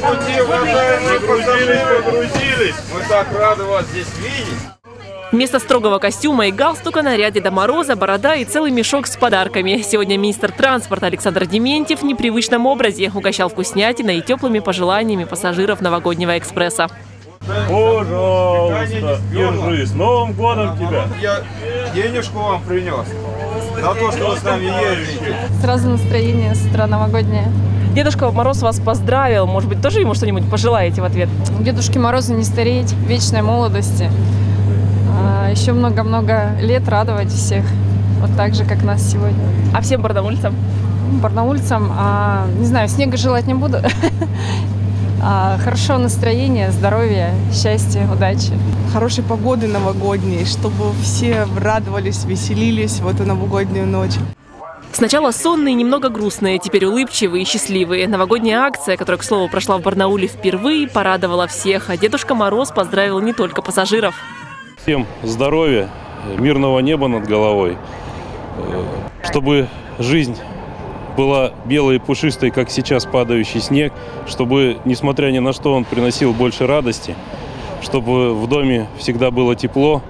пути, уважаемые, погрузились. Мы так рады вас здесь видеть. Вместо строгого костюма и галстука, наряд Деда Мороза, борода и целый мешок с подарками. Сегодня министр транспорта Александр Дементьев в непривычном образе угощал вкуснятиной и теплыми пожеланиями пассажиров новогоднего экспресса. Пожалуйста, держи, с Новым годом тебя! Я денежку вам принес, за то, что вы с нами ездите. Сразу настроение с утра новогоднее. Дедушка Мороз вас поздравил, может быть, тоже ему что-нибудь пожелаете в ответ? Дедушке Морозу не стареть, вечной молодости. Еще много-много лет радовать всех, вот так же, как нас сегодня. А всем барнаульцам? Барнаульцам, не знаю, снега желать не буду. Хорошего настроения, здоровья, счастья, удачи. Хорошей погоды новогодней, чтобы все радовались, веселились в эту новогоднюю ночь. Сначала сонные, немного грустные, теперь улыбчивые и счастливые. Новогодняя акция, которая, к слову, прошла в Барнауле впервые, порадовала всех. А Дедушка Мороз поздравил не только пассажиров. Всем здоровья, мирного неба над головой, чтобы жизнь была белой и пушистой, как сейчас падающий снег, чтобы, несмотря ни на что, он приносил больше радости, чтобы в доме всегда было тепло.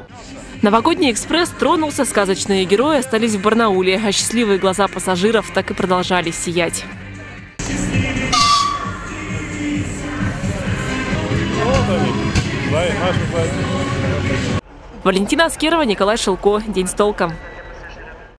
Новогодний экспресс тронулся, сказочные герои остались в Барнауле, а счастливые глаза пассажиров так и продолжали сиять. Валентина Аскерова, Николай Шилко. День с толком.